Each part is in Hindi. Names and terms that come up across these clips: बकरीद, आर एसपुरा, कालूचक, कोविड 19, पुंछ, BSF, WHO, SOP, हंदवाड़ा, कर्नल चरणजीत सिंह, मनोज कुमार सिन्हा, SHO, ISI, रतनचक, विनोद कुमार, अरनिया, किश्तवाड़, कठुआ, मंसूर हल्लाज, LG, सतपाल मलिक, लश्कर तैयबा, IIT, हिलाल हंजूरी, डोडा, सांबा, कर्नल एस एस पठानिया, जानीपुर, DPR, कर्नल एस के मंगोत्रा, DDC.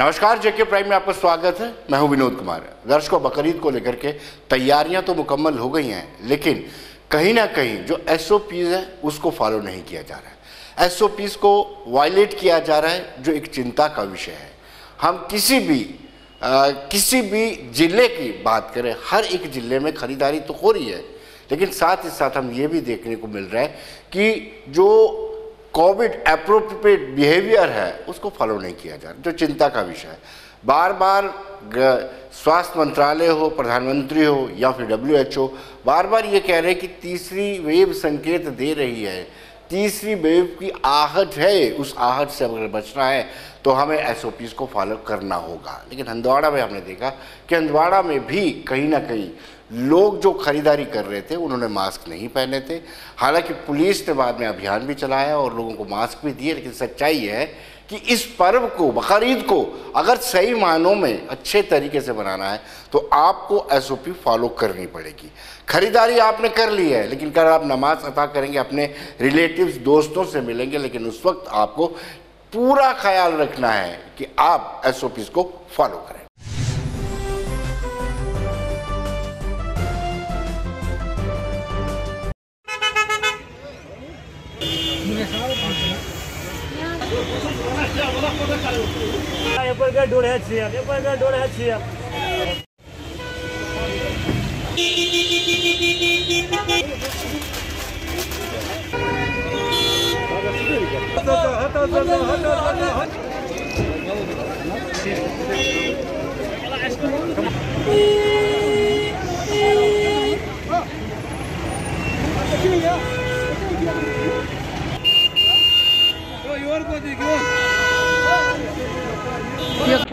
नमस्कार, जेके प्राइम में आपका स्वागत है। मैं हूं विनोद कुमार। दर्शकों, बकरीद को लेकर के तैयारियां तो मुकम्मल हो गई हैं, लेकिन कहीं ना कहीं जो SOPs है उसको फॉलो नहीं किया जा रहा है, SOPs को वायलेट किया जा रहा है, जो एक चिंता का विषय है। हम किसी भी ज़िले की बात करें, हर एक ज़िले में खरीदारी तो हो रही है, लेकिन साथ ही साथ हम ये भी देखने को मिल रहा है कि जो कोविड एप्रोप्रिएट बिहेवियर है उसको फॉलो नहीं किया जा रहा, जो चिंता का विषय है। बार बार स्वास्थ्य मंत्रालय हो, प्रधानमंत्री हो या फिर WHO बार बार ये कह रहे हैं कि तीसरी वेव संकेत दे रही है, तीसरी वेव की आहट है, उस आहट से अगर बचना है तो हमें SOPs को फॉलो करना होगा। लेकिन हंदवाड़ा में हमने देखा कि हंदवाड़ा में भी कहीं ना कहीं लोग जो खरीदारी कर रहे थे उन्होंने मास्क नहीं पहने थे। हालांकि पुलिस ने बाद में अभियान भी चलाया और लोगों को मास्क भी दिए, लेकिन सच्चाई यह है कि इस पर्व को, बकरीद को अगर सही मानों में अच्छे तरीके से बनाना है तो आपको SOP फॉलो करनी पड़ेगी। खरीदारी आपने कर ली है, लेकिन कल आप नमाज अता करेंगे, अपने रिलेटिव्स दोस्तों से मिलेंगे, लेकिन उस वक्त आपको पूरा ख्याल रखना है कि आप SOPs को फॉलो करें।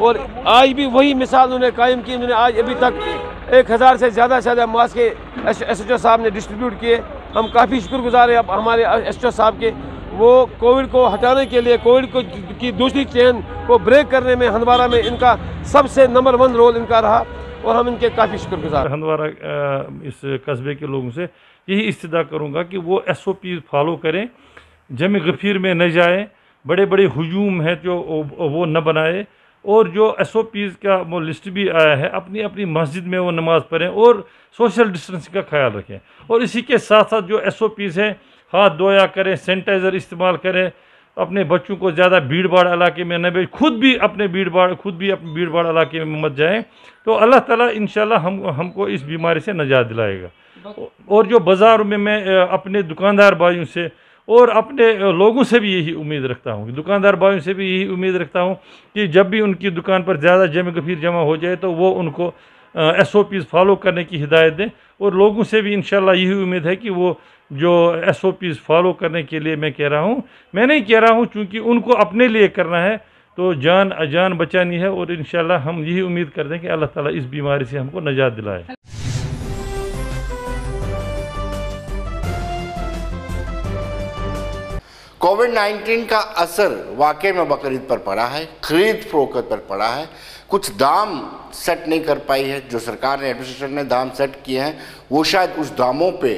और आज भी वही मिसाल उन्होंने कायम की। उन्होंने आज अभी तक 1000 से ज़्यादा मास्क SHO साहब ने डिस्ट्रीब्यूट किए। हम काफ़ी शुक्रगुजार हैं अब हमारे SHO साहब के, वो कोविड को हटाने के लिए, कोविड को की दूसरी चेन को ब्रेक करने में हंदवाड़ा में इनका सबसे नंबर 1 रोल इनका रहा और हम इनके काफ़ी शुक्रगुजार। हंदवाड़ा इस कस्बे के लोगों से यही इस्तदा करूँगा कि वो SOP फॉलो करें, जम गफीर में न जाएँ, बड़े बड़े हुजूम हैं जो वो न बनाए, और जो SOPs का वो लिस्ट भी आया है अपनी अपनी मस्जिद में वो नमाज़ पढ़ें और सोशल डिस्टेंसिंग का ख्याल रखें। और इसी के साथ साथ जो SOPs हैं, हाथ धोया करें, सैनिटाइज़र इस्तेमाल करें, अपने बच्चों को ज़्यादा भीड़ भाड़ इलाके में न भेज, खुद भी अपने भीड़ भाड़ इलाके में मत जाएं, तो अल्लाह ताला इंशाल्लाह हमको इस बीमारी से निजात दिलाएगा। और जो बाज़ार में मैं अपने दुकानदार भाइयों से और अपने लोगों से भी यही उम्मीद रखता हूँ, दुकानदार भाइयों से भी यही उम्मीद रखता हूँ कि जब भी उनकी दुकान पर ज़्यादा जमा हो जाए तो वो उनको SOPs फॉलो करने की हिदायत दें। और लोगों से भी इंशाल्लाह यही उम्मीद है कि वो जो SOPs फॉलो करने के लिए मैं कह रहा हूँ, मैं नहीं कह रहा हूँ, चूँकि उनको अपने लिए करना है तो जान अजान बचानी है। और इंशाल्लाह हम यही उम्मीद करते हैं कि अल्लाह ताला इस बीमारी से हमको निजात दिलाए। कोविड-19 का असर वाकई में बकरीद पर पड़ा है, खरीद फरोख्त पर पड़ा है। कुछ दाम सेट नहीं कर पाई है, जो सरकार ने, एडमिनिस्ट्रेशन ने दाम सेट किए हैं वो शायद उस दामों पे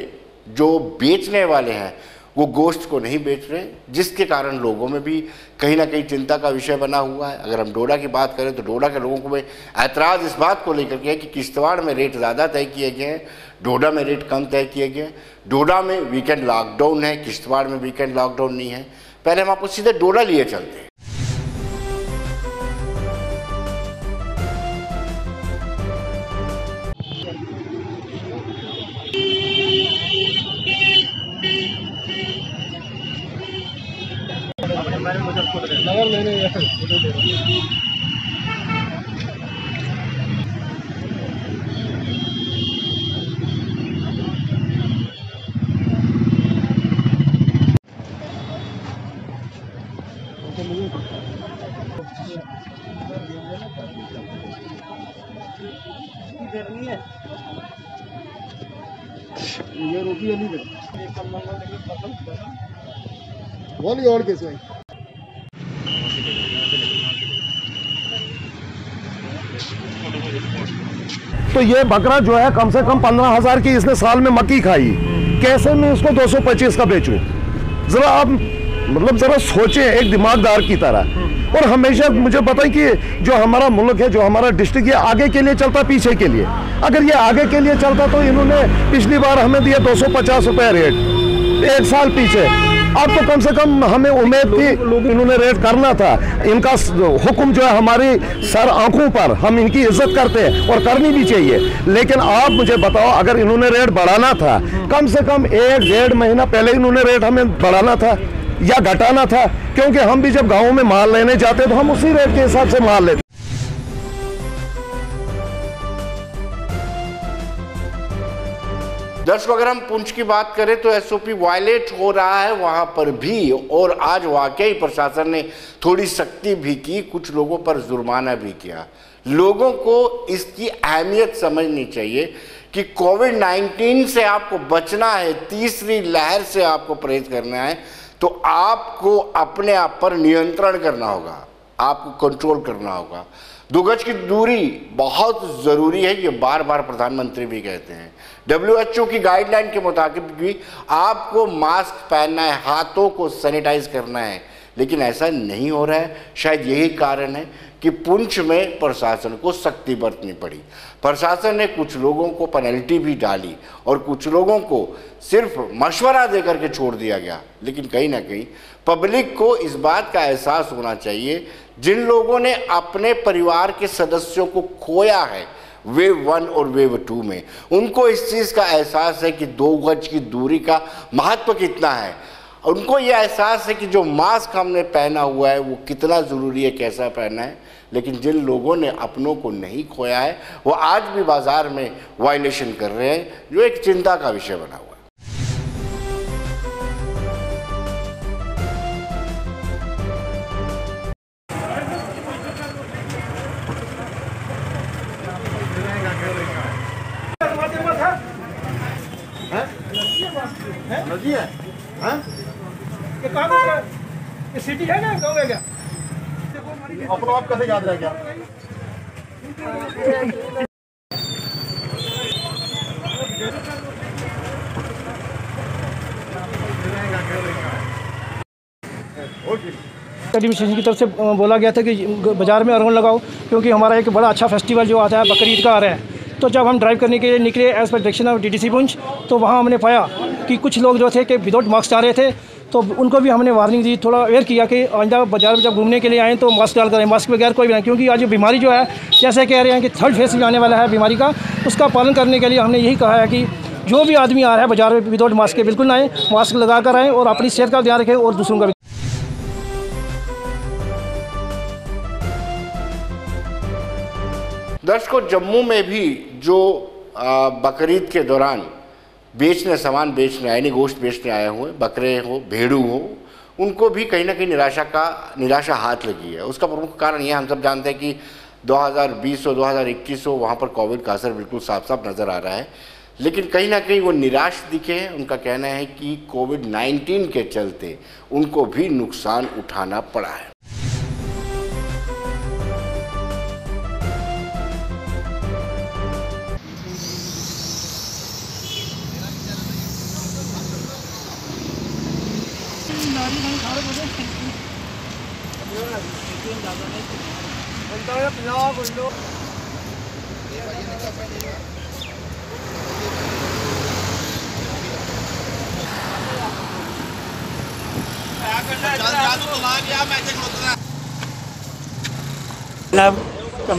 जो बेचने वाले हैं वो गोश्त को नहीं बेच रहे, जिसके कारण लोगों में भी कहीं ना कहीं चिंता का विषय बना हुआ है। अगर हम डोडा की बात करें तो डोडा के लोगों को में ऐतराज़ इस बात को लेकर के है कि किश्तवाड़ में रेट ज़्यादा तय किए गए हैं, डोडा में रेट कम तय किए गए हैं। डोडा में वीकेंड लॉकडाउन है, किश्तवाड़ में वीकेंड लॉकडाउन नहीं है। पहले हम आपको सीधे डोडा लिए चलते हैं। बोलिए और कैसे तो ये बकरा जो है कम से कम 15,000 की इसने साल में मक्की खाई, कैसे मैं उसको 225 का बेचूं? जरा आप मतलब जरा सोचें एक दिमागदार की तरह। और हमेशा मुझे बताएं कि जो हमारा मुल्क है, जो हमारा डिस्ट्रिक्ट, ये आगे के लिए चलता पीछे के लिए। अगर ये आगे के लिए चलता तो इन्होंने पिछली बार हमें दिया 250 रुपये रेट, एक साल पीछे। अब तो कम से कम हमें उम्मीद थी, इन्होंने रेट करना था। इनका हुक्म जो है हमारी सर आंखों पर, हम इनकी इज्जत करते हैं और करनी भी चाहिए। लेकिन आप मुझे बताओ, अगर इन्होंने रेट बढ़ाना था, कम से कम एक डेढ़ महीना पहले इन्होंने रेट हमें बढ़ाना था या घटाना था, क्योंकि हम भी जब गाँव में माल लेने जाते तो हम उसी रेट के हिसाब से माल लेते। दर्शकों, अगर हम पुंछ की बात करें तो एसओपी वायलेट हो रहा है वहाँ पर भी, और आज वाकई प्रशासन ने थोड़ी सख्ती भी की, कुछ लोगों पर जुर्माना भी किया। लोगों को इसकी अहमियत समझनी चाहिए कि कोविड 19 से आपको बचना है, तीसरी लहर से आपको परहेज करना है, तो आपको अपने आप पर नियंत्रण करना होगा, आपको कंट्रोल करना होगा। 2 गज की दूरी बहुत ज़रूरी है, ये बार बार प्रधानमंत्री भी कहते हैं। WHO की गाइडलाइन के मुताबिक भी आपको मास्क पहनना है, हाथों को सैनिटाइज करना है, लेकिन ऐसा नहीं हो रहा है। शायद यही कारण है कि पुंछ में प्रशासन को सख्ती बरतनी पड़ी। प्रशासन ने कुछ लोगों को पेनल्टी भी डाली और कुछ लोगों को सिर्फ मशवरा दे करके छोड़ दिया गया। लेकिन कहीं ना कहीं पब्लिक को इस बात का एहसास होना चाहिए, जिन लोगों ने अपने परिवार के सदस्यों को खोया है वेव 1 और वेव 2 में, उनको इस चीज़ का एहसास है कि 2 गज की दूरी का महत्व कितना है। उनको ये एहसास है कि जो मास्क हमने पहना हुआ है वो कितना ज़रूरी है, कैसा पहनना है। लेकिन जिन लोगों ने अपनों को नहीं खोया है वो आज भी बाज़ार में वायलेशन कर रहे हैं, जो एक चिंता का विषय बना हुआ है। सिटी है ना, गाँव है क्या? अपना आप कैसे याद रह गया? एडमिनिस्ट्रेशन की तरफ से बोला गया था कि बाज़ार में अरवन लगाओ, क्योंकि हमारा एक बड़ा अच्छा फेस्टिवल जो आता है बकरीद का आ रहा है। तो जब हम ड्राइव करने के लिए निकले as per direction of DDC पुंछ, तो वहाँ हमने पाया कि कुछ लोग जो थे कि विदाउट मास्क जा रहे थे, तो उनको भी हमने वार्निंग दी, थोड़ा अवेयर किया कि आइंदा बाजार में जब घूमने के लिए आएँ तो मास्क डाल करें, मास्क बगैर कोई भी नहीं, क्योंकि आज बीमारी जो है जैसे कह रहे हैं कि 3rd फेस में आने वाला है बीमारी का, उसका पालन करने के लिए हमने यही कहा है कि जो भी आदमी आ रहा है बाजार में विदाउट मास्क के बिल्कुल ना आए, मास्क लगा कर आएँ और अपनी सेहत का ध्यान रखें और दूसरों का भी। दर्शकों, जम्मू में भी जो बकरीद के दौरान सामान बेचने यानी गोश्त बेचने आए हुए बकरे हो, भेड़ू हो, उनको भी कहीं ना कहीं निराशा हाथ लगी है। उसका प्रमुख कारण यह हम सब जानते हैं कि 2020 हो 2021 हो वहाँ पर कोविड का असर बिल्कुल साफ नज़र आ रहा है। लेकिन कहीं ना कहीं वो निराश दिखे हैं। उनका कहना है कि कोविड 19 के चलते उनको भी नुकसान उठाना पड़ा है।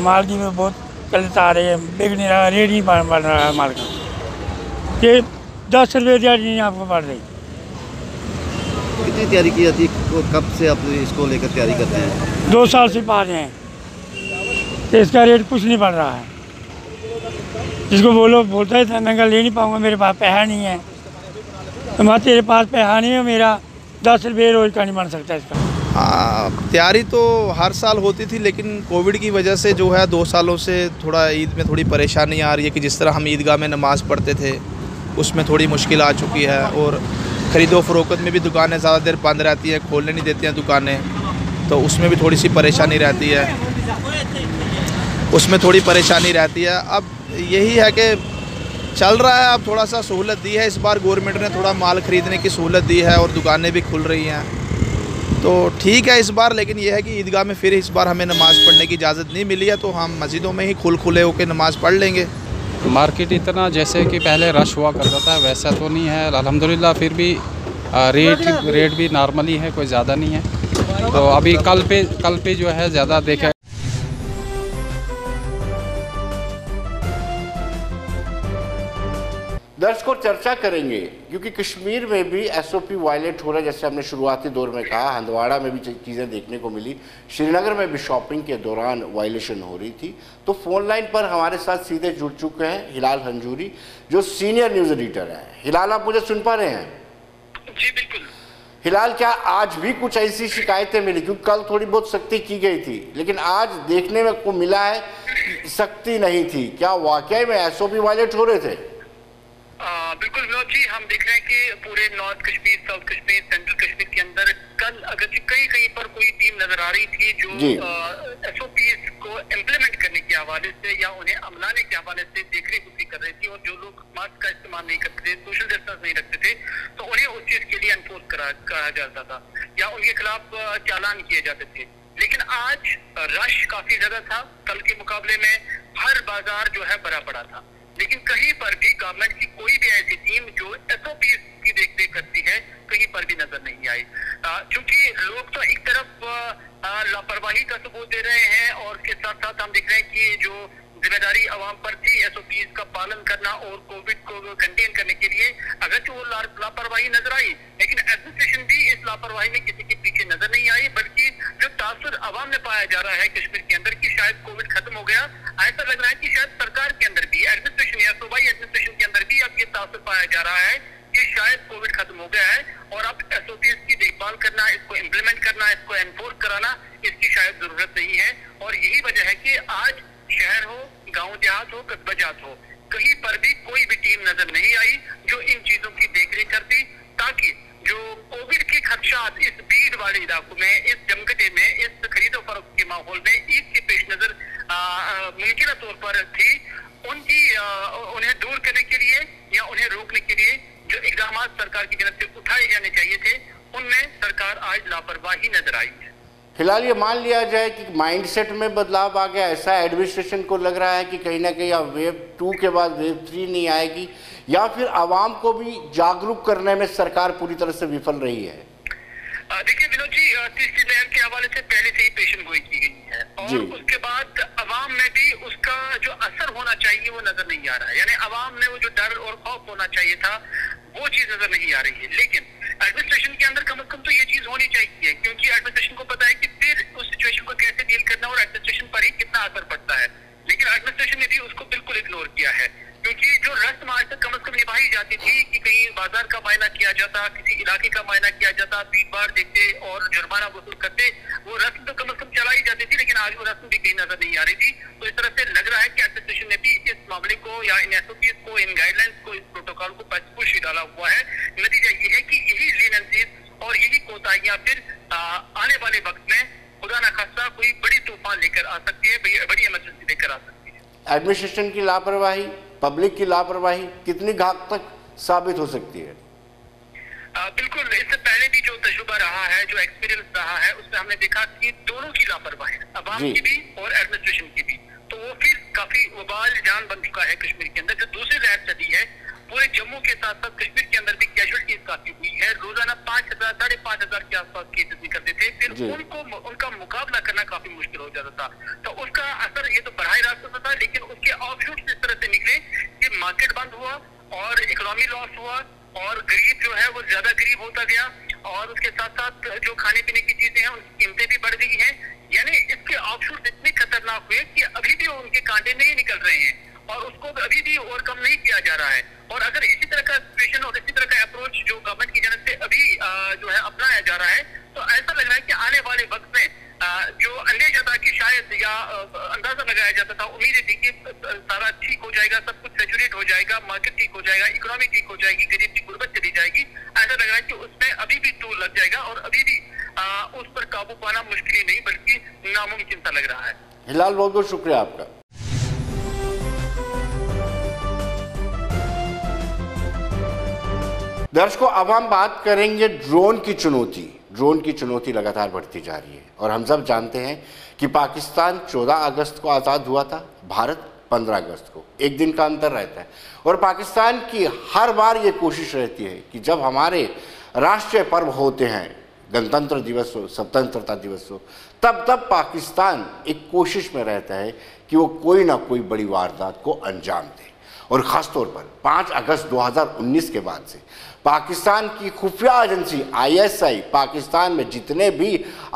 माल जी में बहुत कलत आ रही है, बिक नहीं रहा, रेट ही बढ़ रहा है माल का। ये 10 रुपये दिहाड़ी आपको बढ़ रही। कितनी तैयारी की जाती है, कब से आप इसको लेकर तैयारी करते हैं? 2 साल से पा रहे हैं तो इसका रेट कुछ नहीं बढ़ रहा है। जिसको बोलता है मैं ले नहीं पाऊंगा, मेरे पास पैसा नहीं है। तो मैं तेरे पास पैसा नहीं है, मेरा 10 रुपये रोज का नहीं बन सकता इसका। तैयारी तो हर साल होती थी, लेकिन कोविड की वजह से जो है 2 सालों से थोड़ा ईद में थोड़ी परेशानी आ रही है कि जिस तरह हम ईदगाह में नमाज़ पढ़ते थे उसमें थोड़ी मुश्किल आ चुकी है। और ख़रीदो फरोख्त में भी दुकानें ज़्यादा देर बंद रहती हैं, खोलने नहीं देती हैं दुकानें, तो उसमें भी थोड़ी सी परेशानी रहती है अब यही है कि चल रहा है। अब थोड़ा सा सहूलत दी है, इस बार गवर्नमेंट ने थोड़ा माल ख़रीदने की सहूलत दी है और दुकानें भी खुल रही हैं, तो ठीक है इस बार, लेकिन यह है कि ईदगाह में फिर इस बार हमें नमाज़ पढ़ने की इजाज़त नहीं मिली है, तो हम मस्जिदों में ही खुले होकर नमाज़ पढ़ लेंगे। मार्केट इतना जैसे कि पहले रश हुआ करता था वैसा तो नहीं है अल्हम्दुलिल्लाह, फिर भी रेट भी नॉर्मली है, कोई ज़्यादा नहीं है। तो अभी कल पे जो है ज़्यादा देखा। दर्शकों चर्चा करेंगे क्योंकि कश्मीर में भी SOP वायलेट हो रहा है, जैसे हमने शुरुआती दौर में कहा। हंदवाड़ा में भी चीज़ें देखने को मिली, श्रीनगर में भी शॉपिंग के दौरान वायलेशन हो रही थी। तो फ़ोन लाइन पर हमारे साथ सीधे जुड़ चुके हैं हिलाल हंजूरी, जो सीनियर न्यूज़ एडिटर हैं। हिलाल, आप मुझे सुन पा रहे हैं? जी बिल्कुल। हिलाल, क्या आज भी कुछ ऐसी शिकायतें मिली? क्योंकि कल थोड़ी बहुत सख्ती की गई थी, लेकिन आज देखने में को मिला है सख्ती नहीं थी। क्या वाकई में SOP वायलेट हो रहे थे? बिल्कुल विनोद जी, हम देख रहे हैं कि पूरे north Kashmir, south Kashmir, central Kashmir के अंदर कल अगर कहीं पर कोई टीम नजर आ रही थी जो SOP को इम्प्लीमेंट करने के हवाले से या उन्हें अमलाने के हवाले से देखरेख उसी कर रही थी, और जो लोग मास्क का इस्तेमाल नहीं करते थे, सोशल डिस्टेंस नहीं रखते थे, तो उन्हें उस चीज के लिए एनफोर्स करा जाता था या उनके खिलाफ चालान किए जाते थे। लेकिन आज रश काफी ज्यादा था, कल के मुकाबले में हर बाजार जो है भरा पड़ा था, लेकिन कहीं पर भी गवर्नमेंट की कोई भी ऐसी टीम जो SOP की देखरेख करती है कहीं पर भी नजर नहीं आई। क्योंकि लोग तो एक तरफ लापरवाही का सबूत दे रहे हैं, और इसके साथ साथ हम देख रहे हैं कि जो जिम्मेदारी आवाम पर थी SOP का पालन करना और कोविड को कंटेन करने के लिए, अगरचे वो लापरवाही नजर आई, लेकिन एडमिनिस्ट्रेशन भी इस लापरवाही में किसी के पीछे नजर नहीं आई। बल्कि जो तासुर आवाम में पाया जा रहा है कश्मीर के अंदर कि शायद कोविड खत्म हो गया, ऐसा लग रहा है कि शायद सरकार के अंदर भी, एडमिनिस्ट्रेशन या सूबाई एडमिनिस्ट्रेशन के अंदर भी अब ये तासुर पाया जा रहा है कि शायद कोविड खत्म हो गया है, और अब SOP की देखभाल करना, इसको इम्प्लीमेंट करना, इसको एनफोर्स कराना, इसकी शायद जरूरत नहीं है। और यही वजह है कि आज शहर हो, गांव देहात हो, कस्बा देहात हो, कहीं पर भी कोई भी टीम नजर नहीं आई जो इन चीजों की देखरेख करती, ताकि जो कोविड के खदशात इस भीड़ वाले इलाकों में, इस जमघटे में, इस खरीदो फरोख्त के माहौल में ईद के पेश नजर मुमकिन तौर पर थी, उन्हें दूर करने के लिए या उन्हें रोकने के लिए जो इकदाम सरकार की तरफ से उठाए जाने चाहिए थे, उनमें सरकार आज लापरवाही नजर आई है। फिलहाल ये मान लिया जाए कि माइंडसेट में बदलाव आ गया, ऐसा एडमिनिस्ट्रेशन को लग रहा है कि कहीं ना कहीं अब वेव 2 के बाद वेव 3 नहीं आएगी, या फिर आवाम को भी जागरूक करने में सरकार पूरी तरह से विफल रही है? देखिए विनोद जी, तीसरी लहर के हवाले से पहले से ही पेशन गोई की गई है, और उसके बाद आवाम में भी उसका जो असर होना चाहिए वो नजर नहीं आ रहा है। यानी आवाम में वो जो डर और खौफ होना चाहिए था वो चीज नजर नहीं आ रही है। लेकिन एडमिनिस्ट्रेशन के अंदर कम से कम तो ये चीज होनी चाहिए, क्योंकि एडमिनिस्ट्रेशन को पता है कि फिर उस सिचुएशन को कैसे डील करना और एडमिनिस्ट्रेशन पर ही कितना असर पड़ता है। लेकिन एडमिनिस्ट्रेशन ने भी उसको बिल्कुल इग्नोर किया है, क्योंकि जो रस्म आज तक कम अज कम निभाई जाती थी कि कहीं बाजार का मायना किया जाता, किसी इलाके का मायना किया जाता, भीड़ भाड़ देखते और जुर्माना वसूल करते, वो रस्म तो कम अज कम चलाई जाती थी, लेकिन आज वो रस्म भी कहीं नजर नहीं आ रही थी। तो इस तरह से लग रहा है कि एडमिनिस्ट्रेशन ने भी इस मामले को या इन SOP को, इन गाइडलाइंस को, इस प्रोटोकॉल को पचपुष ही डाला हुआ है। नतीजा ये है कि यही लीनियंसीज और यही कोताहियां फिर आने वाले वक्त में खुदा न खास्ता कोई बड़ी तूफान लेकर आ सकती है, बड़ी इमरजेंसी लेकर आ सकती है। एडमिनिस्ट्रेशन की लापरवाही, पब्लिक की लापरवाही कितनी घात तक साबित हो सकती है? बिल्कुल, इससे पहले भी जो तजुर्बा रहा है, जो एक्सपीरियंस रहा है, उसमें हमने देखा कि दोनों की लापरवाही, आवाम की भी और एडमिनिस्ट्रेशन की भी, तो वो फिर काफी वबाल जान बन चुका है कश्मीर के अंदर। जो दूसरी लहर चली है पूरे जम्मू के साथ साथ कश्मीर के अंदर भी कैजुअलिटीज काफी हुई है, रोजाना 5000 5,500 के आसपास केसेस निकलते थे, फिर उनको उनका मुकाबला करना काफी मुश्किल हो जाता था। तो उसका असर ये तो बढ़ाई रास्ता था, लेकिन उसके ऑफशूट इस तरह से निकले कि मार्केट बंद हुआ और इकोनॉमी लॉस हुआ, और गरीब जो है वो ज्यादा गरीब होता गया, और उसके साथ साथ जो खाने पीने की चीजें हैं उनकी कीमतें भी बढ़ गई हैं। यानी इसके ऑफशूट इतने खतरनाक हुए कि अभी भी उनके कांटे नहीं निकल रहे हैं, और उसको अभी भी ओवरकम नहीं किया जा रहा है। और अगर इसी तरह का सिचुएशन और इसी तरह का अप्रोच जो गवर्नमेंट की जनता से अभी जो है अपनाया जा रहा है, तो ऐसा लग रहा है कि आने वाले वक्त में जो अंदेशा था कि शायद या अंदाजा लगाया जाता था, उम्मीद थी कि सारा ठीक हो जाएगा, सब कुछ सेचुरेट हो जाएगा, मार्केट ठीक हो जाएगा, इकोनॉमी ठीक हो जाएगी, गरीब की गुर्बत चली जाएगी, ऐसा लग रहा है कि उसमें अभी भी टूल लग जाएगा, और अभी भी उस पर काबू पाना मुश्किल नहीं बल्कि नामुमकिन सा लग रहा है। हिलाल, बहुत बहुत शुक्रिया आपका। दर्शकों, अब हम बात करेंगे ड्रोन की चुनौती। ड्रोन की चुनौती लगातार बढ़ती जा रही है और हम सब जानते हैं कि पाकिस्तान 14 अगस्त को आज़ाद हुआ था, भारत 15 अगस्त को, एक दिन का अंतर रहता है। और पाकिस्तान की हर बार ये कोशिश रहती है कि जब हमारे राष्ट्रीय पर्व होते हैं, गणतंत्र दिवस हो, स्वतंत्रता दिवस हो, तब पाकिस्तान एक कोशिश में रहता है कि वो कोई ना कोई बड़ी वारदात को अंजाम दे। और ख़ास तौर पर 5 अगस्त 2019 के बाद से पाकिस्तान की खुफिया एजेंसी ISI पाकिस्तान में जितने भी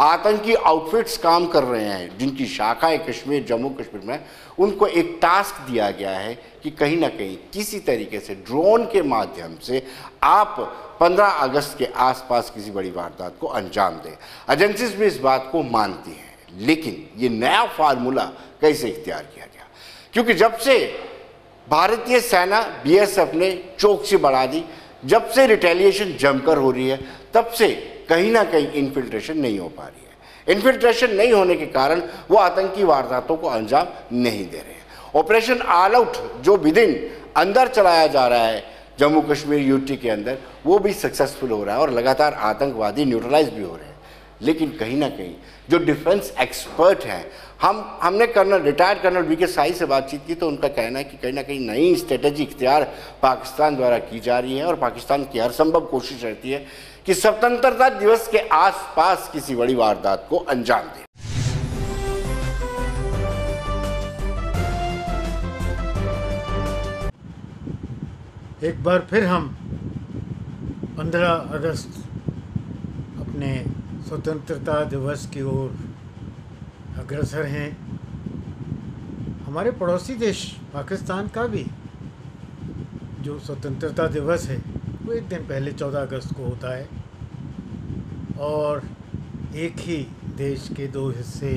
आतंकी आउटफिट्स काम कर रहे हैं, जिनकी शाखाएं कश्मीर, जम्मू कश्मीर में, उनको एक टास्क दिया गया है कि कहीं ना कहीं किसी तरीके से ड्रोन के माध्यम से आप 15 अगस्त के आसपास किसी बड़ी वारदात को अंजाम दें। एजेंसीज भी इस बात को मानती हैं, लेकिन ये नया फार्मूला कैसे इख्तियार किया गया, क्योंकि जब से भारतीय सेना BSF ने चौकसी बढ़ा दी, जब से रिटेलिएशन जमकर हो रही है, तब से कहीं ना कहीं इन्फिल्ट्रेशन नहीं हो पा रही है। इन्फिल्ट्रेशन नहीं होने के कारण वो आतंकी वारदातों को अंजाम नहीं दे रहे हैं। ऑपरेशन ऑल आउट जो विदिन अंदर चलाया जा रहा है जम्मू कश्मीर यूटी के अंदर, वो भी सक्सेसफुल हो रहा है और लगातार आतंकवादी न्यूट्रलाइज भी हो रहे हैं। लेकिन कहीं ना कहीं जो डिफेंस एक्सपर्ट हैं, हमने रिटायर्ड कर्नल वी के साई से बातचीत की तो उनका कहना है कि कहीं ना कहीं नई स्ट्रेटजी इख्तियार पाकिस्तान द्वारा की जा रही है और पाकिस्तान की हर संभव कोशिश रहती है कि स्वतंत्रता दिवस के आसपास किसी बड़ी वारदात को अंजाम दे। एक बार फिर हम 15 अगस्त अपने स्वतंत्रता दिवस की ओर अग्रसर हैं। हमारे पड़ोसी देश पाकिस्तान का भी जो स्वतंत्रता दिवस है वो एक दिन पहले 14 अगस्त को होता है और एक ही देश के 2 हिस्से,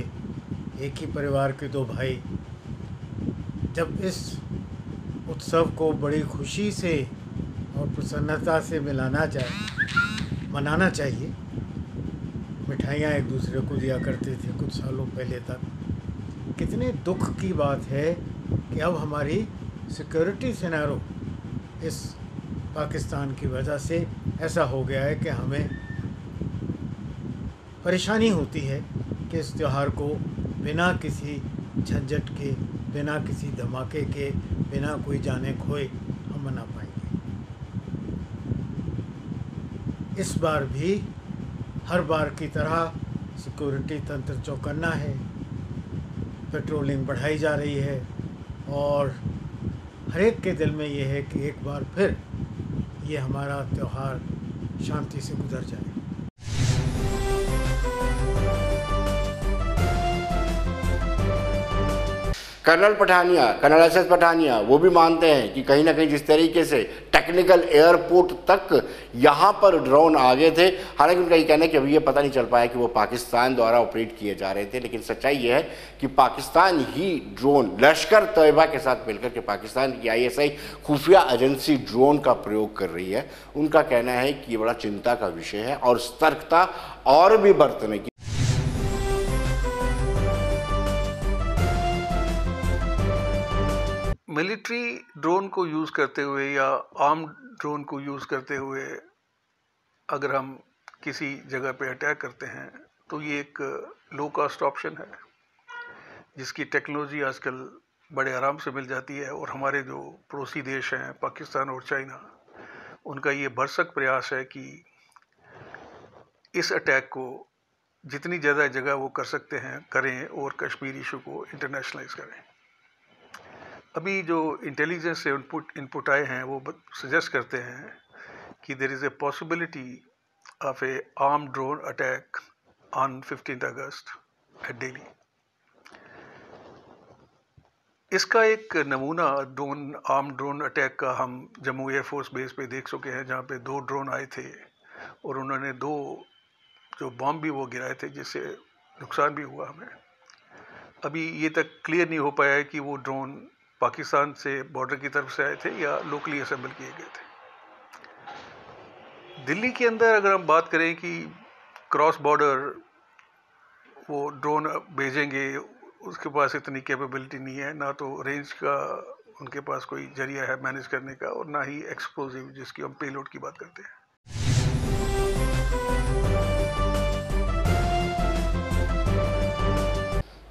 एक ही परिवार के 2 भाई जब इस उत्सव को बड़ी खुशी से और प्रसन्नता से मनाना चाहिए। मिठाइयाँ एक दूसरे को दिया करते थे कुछ सालों पहले तक। कितने दुख की बात है कि अब हमारी सिक्योरिटी सिनेरियो इस पाकिस्तान की वजह से ऐसा हो गया है कि हमें परेशानी होती है कि इस त्यौहार को बिना किसी झंझट के, बिना किसी धमाके के, बिना कोई जाने खोए हम मना पाएंगे। इस बार भी हर बार की तरह सिक्योरिटी तंत्र चौकन्ना है, पेट्रोलिंग बढ़ाई जा रही है और हर एक के दिल में ये है कि एक बार फिर ये हमारा त्यौहार शांति से गुजर जाए। कर्नल एस एस पठानिया वो भी मानते हैं कि कहीं ना कहीं जिस तरीके से टेक्निकल एयरपोर्ट तक यहाँ पर ड्रोन आ गए थे, हालांकि उनका ये कहना है कि अभी ये पता नहीं चल पाया कि वो पाकिस्तान द्वारा ऑपरेट किए जा रहे थे, लेकिन सच्चाई ये है कि पाकिस्तान ही ड्रोन, लश्कर तैयबा के साथ मिलकर के पाकिस्तान की ISI खुफिया एजेंसी ड्रोन का प्रयोग कर रही है। उनका कहना है कि ये बड़ा चिंता का विषय है और सतर्कता और भी बरतने की। मिलिट्री ड्रोन को यूज़ करते हुए या आर्म्ड ड्रोन को यूज़ करते हुए अगर हम किसी जगह पे अटैक करते हैं तो ये एक लो कॉस्ट ऑप्शन है जिसकी टेक्नोलॉजी आजकल बड़े आराम से मिल जाती है। और हमारे जो पड़ोसी देश हैं पाकिस्तान और चाइना, उनका ये भरसक प्रयास है कि इस अटैक को जितनी ज़्यादा जगह वो कर सकते हैं करें और कश्मीर इशू को इंटरनेशनलाइज करें। अभी जो इंटेलिजेंस से इनपुट आए हैं वो सजेस्ट करते हैं कि there is a possibility of a arm drone attack on 15 August at Delhi. इसका एक नमूना आर्म ड्रोन अटैक का हम जम्मू एयरफोर्स बेस पे देख चुके हैं, जहाँ पे 2 ड्रोन आए थे और उन्होंने 2 जो बॉम्ब भी वो गिराए थे जिससे नुकसान भी हुआ। हमें अभी ये तक क्लियर नहीं हो पाया है कि वो ड्रोन पाकिस्तान से बॉर्डर की तरफ से आए थे या लोकली असेंबल किए गए थे। दिल्ली के अंदर अगर हम बात करें कि क्रॉस बॉर्डर वो ड्रोन भेजेंगे, उसके पास इतनी कैपेबिलिटी नहीं है, ना तो रेंज का उनके पास कोई जरिया है मैनेज करने का और ना ही एक्सप्लोजिव जिसकी हम पेलोड की बात करते हैं।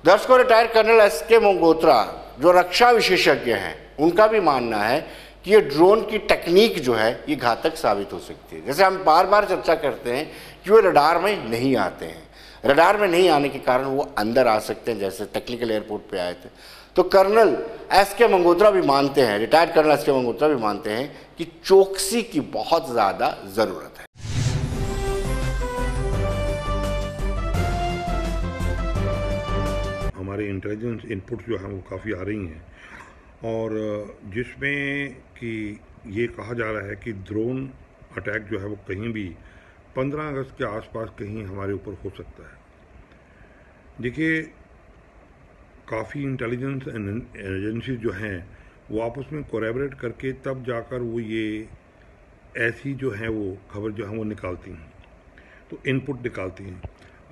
दर्शकों, रिटायर्ड कर्नल एस के मंगोत्रा जो रक्षा विशेषज्ञ हैं, उनका भी मानना है कि ये ड्रोन की टेक्निक जो है ये घातक साबित हो सकती है। जैसे हम बार बार चर्चा करते हैं कि वो रडार में नहीं आते हैं, रडार में नहीं आने के कारण वो अंदर आ सकते हैं, जैसे टेक्निकल एयरपोर्ट पे आए थे। तो कर्नल एस के मंगोत्रा भी मानते हैं, रिटायर्ड कर्नल एस के मंगोत्रा भी मानते हैं कि चौकसी की बहुत ज़्यादा ज़रूरत है। हमारे इंटेलिजेंस इनपुट जो हैं वो काफ़ी आ रही हैं, और जिसमें कि ये कहा जा रहा है कि ड्रोन अटैक जो है वो कहीं भी 15 अगस्त के आसपास कहीं हमारे ऊपर हो सकता है। देखिए, काफ़ी इंटेलिजेंस एजेंसी जो हैं वो आपस में कोलैबोरेट करके तब जाकर वो ये ऐसी जो है वो खबर जो है वो निकालती हैं, तो इनपुट निकालती हैं।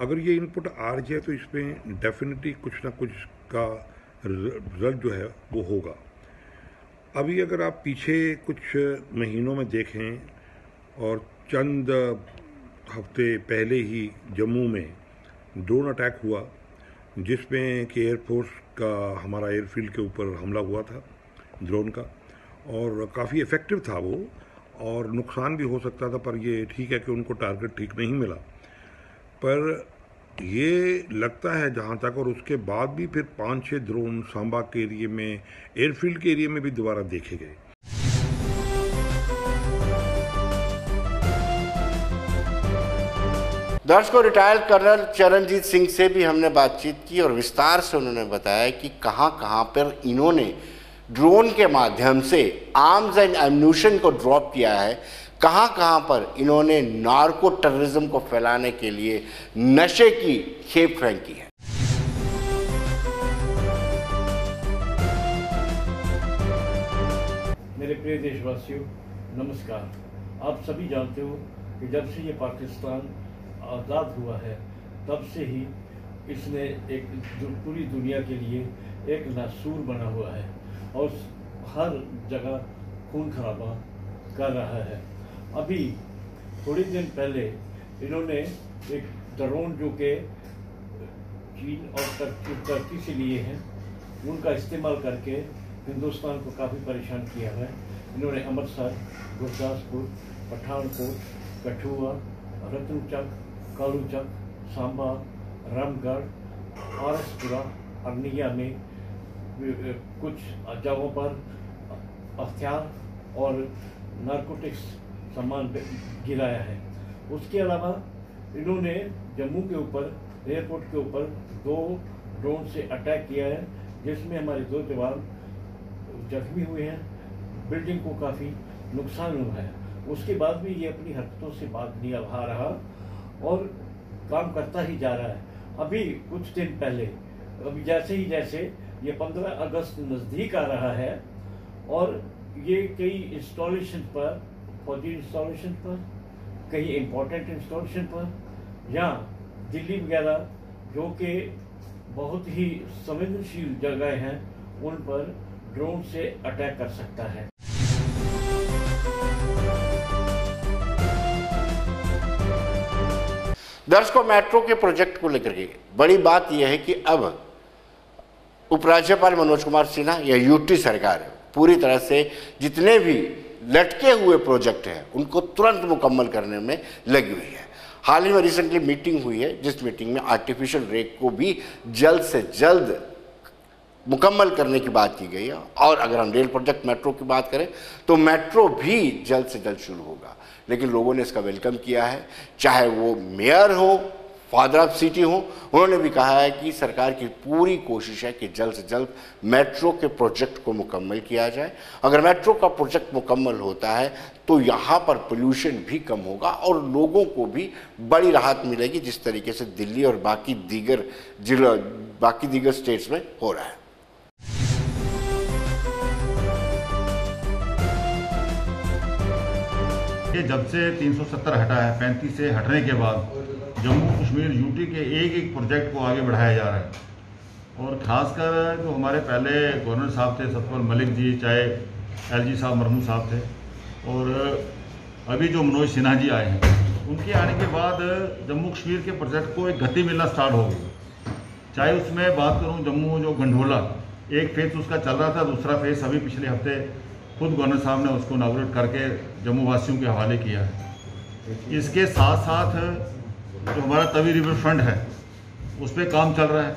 अगर ये इनपुट आ रही है तो इसमें डेफिनेटली कुछ ना कुछ का रिजल्ट जो है वो होगा। अभी अगर आप पीछे कुछ महीनों में देखें और चंद हफ्ते पहले ही जम्मू में ड्रोन अटैक हुआ, जिसमें कि एयरफोर्स का हमारा एयरफील्ड के ऊपर हमला हुआ था ड्रोन का, और काफ़ी इफ़ेक्टिव था वो, और नुकसान भी हो सकता था, पर ये ठीक है कि उनको टारगेट ठीक नहीं मिला। पर ये लगता है जहाँ तक, और उसके बाद भी फिर 5-6 ड्रोन सांबा के एरिए में, एयरफील्ड के एरिए में भी दोबारा देखे गए। दर्शकों, रिटायर्ड कर्नल चरणजीत सिंह से भी हमने बातचीत की और विस्तार से उन्होंने बताया कि कहाँ कहाँ पर इन्होंने ड्रोन के माध्यम से आर्म्स एंड एम्यूनिशन को ड्रॉप किया है, कहाँ कहाँ पर इन्होंने नार्को टेररिज्म को फैलाने के लिए नशे की खेप फेंकी है। मेरे प्रिय देशवासियों, नमस्कार। आप सभी जानते हो कि जब से ये पाकिस्तान आज़ाद हुआ है तब से ही इसने एक पूरी दुनिया के लिए एक नासूर बना हुआ है और हर जगह खून खराबा कर रहा है। अभी थोड़ी दिन पहले इन्होंने एक ड्रोन जो के चीन और तुर्की से लिए हैं, उनका इस्तेमाल करके हिंदुस्तान को काफ़ी परेशान किया है। इन्होंने अमृतसर, गुरदासपुर, पठानकोट, कठुआ, रतनचक, कालूचक, सांबा, रामगढ़, आर एसपुरा, अरनिया में कुछ जगहों पर हथियार और नारकोटिक्स सामान गिराया है। उसके अलावा इन्होंने जम्मू के ऊपर, एयरपोर्ट के ऊपर 2 ड्रोन से अटैक किया है, जिसमें हमारे 2 जवान जख्मी हुए हैं, बिल्डिंग को काफ़ी नुकसान हुआ है। उसके बाद भी ये अपनी हरकतों से बात नहीं आ रहा और काम करता ही जा रहा है। अभी कुछ दिन पहले, अभी जैसे ये 15 अगस्त नज़दीक आ रहा है और ये कई इंस्टॉलेशन पर, फौजी इंस्टॉलेशन पर, कई इम्पोर्टेंट इंस्टॉलेशन पर, या दिल्ली वगैरह जो कि बहुत ही संवेदनशील जगह हैं, उन पर ड्रोन से अटैक कर सकता है। दर्शकों, मेट्रो के प्रोजेक्ट को लेकर के बड़ी बात यह है कि अब उपराज्यपाल मनोज कुमार सिन्हा या यूटी सरकार पूरी तरह से जितने भी लटके हुए प्रोजेक्ट हैं उनको तुरंत मुकम्मल करने में लगी हुई है। हाल ही में रिसेंटली मीटिंग हुई है, जिस मीटिंग में आर्टिफिशियल रेक को भी जल्द से जल्द मुकम्मल करने की बात की गई है। और अगर हम रेल प्रोजेक्ट मेट्रो की बात करें तो मेट्रो भी जल्द से जल्द शुरू होगा, लेकिन लोगों ने इसका वेलकम किया है। चाहे वो मेयर हो, फादर ऑफ सिटी हो, उन्होंने भी कहा है कि सरकार की पूरी कोशिश है कि जल्द से जल्द मेट्रो के प्रोजेक्ट को मुकम्मल किया जाए। अगर मेट्रो का प्रोजेक्ट मुकम्मल होता है तो यहाँ पर पोल्यूशन भी कम होगा और लोगों को भी बड़ी राहत मिलेगी, जिस तरीके से दिल्ली और बाकी दीगर जिला, बाकी दीगर स्टेट्स में हो रहा है। ये जब से 370 हटा है, 35 से हटने के बाद जम्मू कश्मीर यूटी के एक एक प्रोजेक्ट को आगे बढ़ाया जा रहा है। और ख़ासकर जो तो हमारे पहले गवर्नर साहब थे, सतपाल मलिक जी, चाहे एलजी साहब, मरमू साहब थे, और अभी जो मनोज सिन्हा जी आए हैं, उनके आने के बाद जम्मू कश्मीर के प्रोजेक्ट को एक गति मिलना स्टार्ट हो गई। चाहे उसमें बात करूँ जम्मू जो गंढोला, एक फेज उसका चल रहा था, दूसरा फेज अभी पिछले हफ्ते खुद गवर्नर साहब ने उसको इनॉग्रेट करके जम्मू वासियों के हवाले किया है। इसके साथ साथ जो हमारा तवी रिवर फ्रंट है उस पर काम चल रहा है,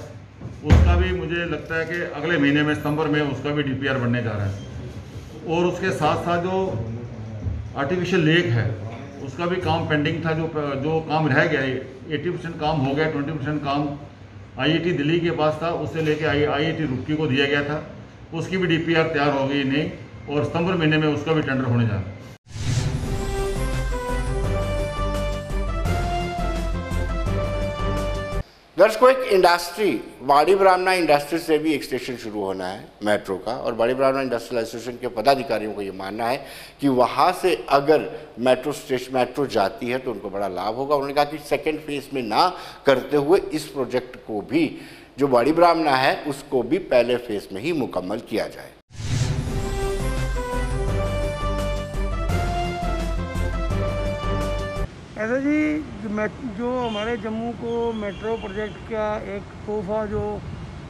उसका भी मुझे लगता है कि अगले महीने में सितंबर में उसका भी DPR बनने जा रहा है। और उसके साथ साथ जो आर्टिफिशियल लेक है उसका भी काम पेंडिंग था, जो काम रह गया 80% काम हो गया, 20% काम IIT दिल्ली के पास था उससे लेके IIT रुड़की को दिया गया था, उसकी भी DPR तैयार हो गई नहीं और सितंबर महीने में उसका भी टेंडर होने जा रहा है। दर्शकों, एक इंडस्ट्री वाड़ी ब्राह्मणा इंडस्ट्री से भी एक स्टेशन शुरू होना है मेट्रो का, और वाड़ी ब्राह्मणा इंडस्ट्रियल एसोसिएशन के पदाधिकारियों को ये मानना है कि वहाँ से अगर मेट्रो स्टेशन मेट्रो जाती है तो उनको बड़ा लाभ होगा। उन्होंने कहा कि सेकेंड फेज में ना करते हुए इस प्रोजेक्ट को भी, जो वाड़ी ब्राह्मणा है, उसको भी पहले फेज में ही मुकम्मल किया जाए। ऐसा जी, जो हमारे जम्मू को मेट्रो प्रोजेक्ट का एक तोहफा जो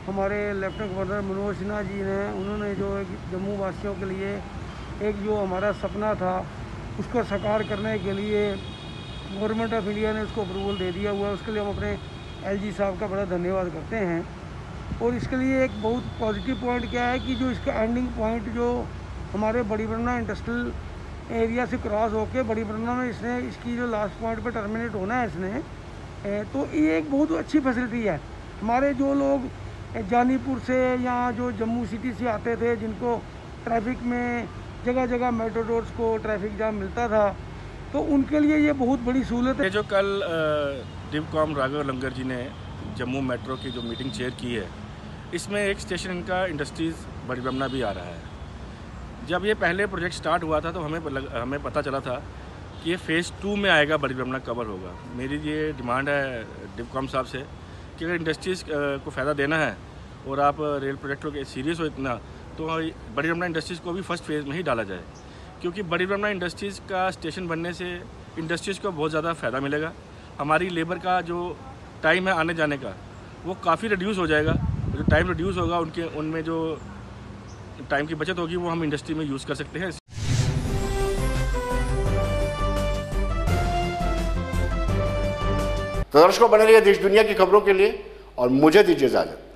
हमारे लेफ्टिनेंट गवर्नर मनोज सिन्हा जी ने, उन्होंने जो एक जम्मू वासियों के लिए एक जो हमारा सपना था उसको साकार करने के लिए गवर्नमेंट ऑफ इंडिया ने उसको अप्रूवल दे दिया हुआ है, उसके लिए हम अपने LG साहब का बड़ा धन्यवाद करते हैं। और इसके लिए एक बहुत पॉजिटिव पॉइंट क्या है कि जो इसका एंडिंग पॉइंट जो हमारे वाड़ी ब्राह्मणा इंडस्ट्रियल एरिया से क्रॉस होकर वाड़ी ब्राह्मणा में इसने इसकी जो लास्ट पॉइंट पे टर्मिनेट होना है इसने, तो ये एक बहुत अच्छी फैसिलिटी है। हमारे जो लोग जानीपुर से या जो जम्मू सिटी से आते थे, जिनको ट्रैफिक में जगह जगह मेट्रोडोर्स को ट्रैफिक जाम मिलता था, तो उनके लिए ये बहुत बड़ी सहूलत है। जो कल डिवकॉम राघव लंगर जी ने जम्मू मेट्रो की जो मीटिंग चेयर की है, इसमें एक स्टेशन इनका इंडस्ट्रीज़ वाड़ी ब्राह्मणा भी आ रहा है। जब ये पहले प्रोजेक्ट स्टार्ट हुआ था तो हमें पता चला था कि ये फेज़ 2 में आएगा, वाड़ी ब्राह्मणा कवर होगा। मेरी ये डिमांड है डिवकॉम साहब से कि अगर इंडस्ट्रीज़ को फ़ायदा देना है और आप रेल प्रोजेक्टों के सीरियस हो इतना, तो वाड़ी ब्राह्मणा इंडस्ट्रीज़ को भी फर्स्ट फेज़ में ही डाला जाए, क्योंकि वाड़ी ब्राह्मणा इंडस्ट्रीज़ का स्टेशन बनने से इंडस्ट्रीज़ को बहुत ज़्यादा फ़ायदा मिलेगा। हमारी लेबर का जो टाइम है आने जाने का वो काफ़ी रिड्यूस हो जाएगा, जो टाइम रिड्यूस होगा उनमें जो टाइम की बचत होगी वो हम इंडस्ट्री में यूज़ कर सकते हैं। तो दर्शकों, बने रहिए देश दुनिया की खबरों के लिए और मुझे दीजिए इजाजत।